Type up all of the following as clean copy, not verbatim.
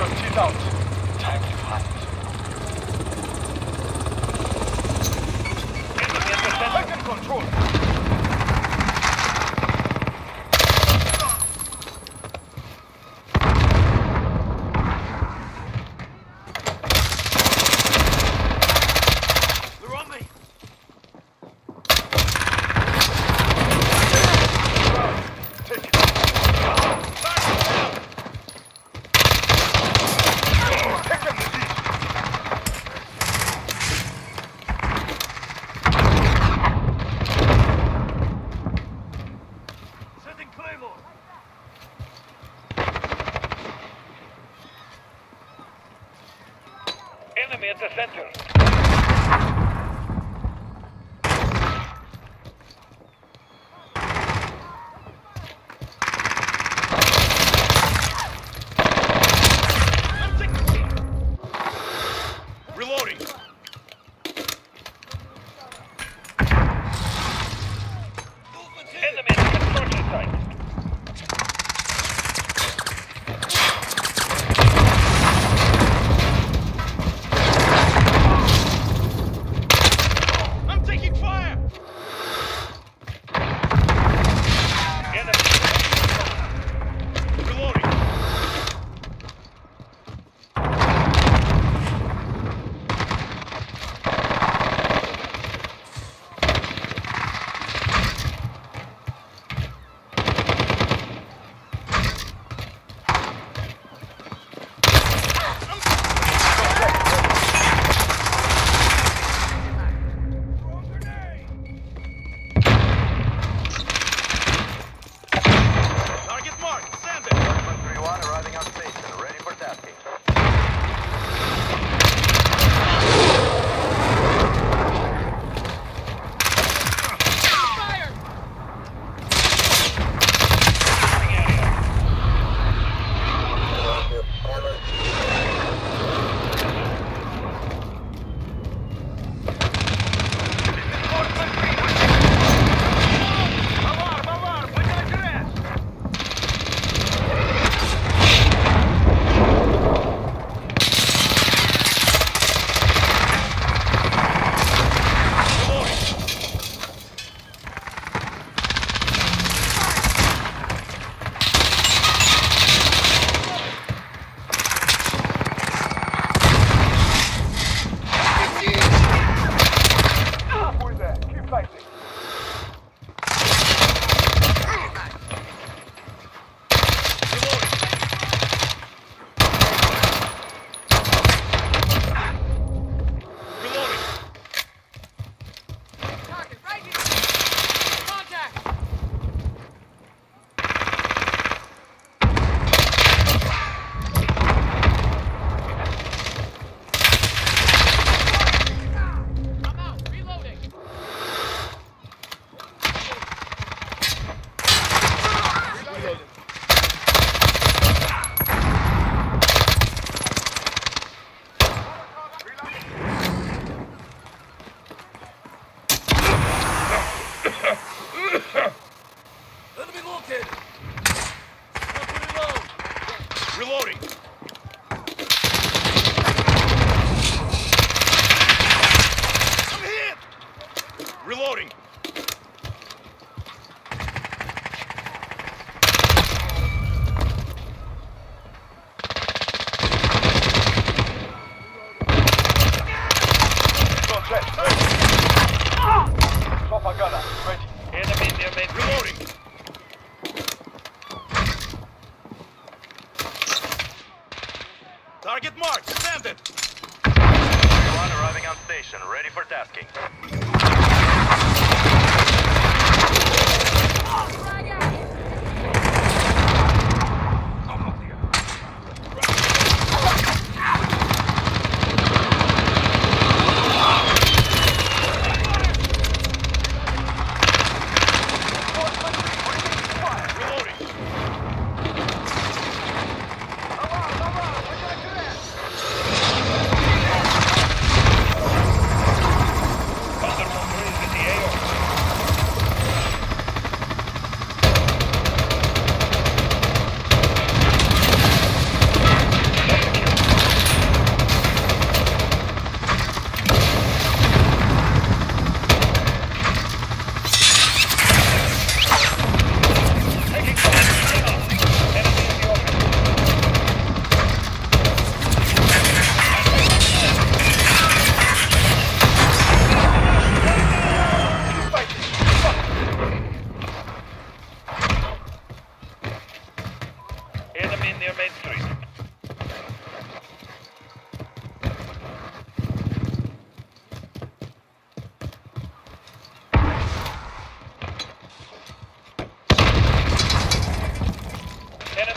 so 2,000. Time to fight. Taken control. They're on me. Take it. Enemy at the center. Reloading. Enemy at the construction site. Reloading. I'm hit. Reloading. Propaganda ready. Enemy near main. Reloading. Target marked, stand it! Everyone arriving on station, ready for tasking.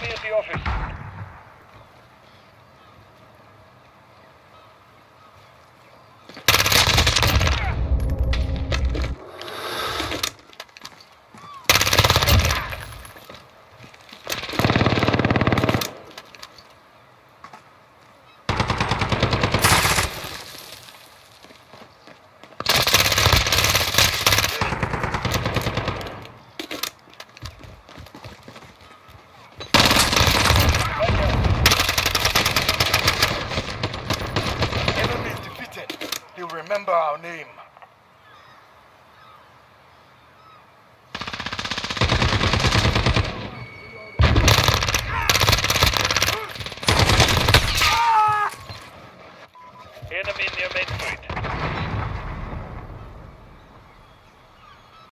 me at the office. Remember our name.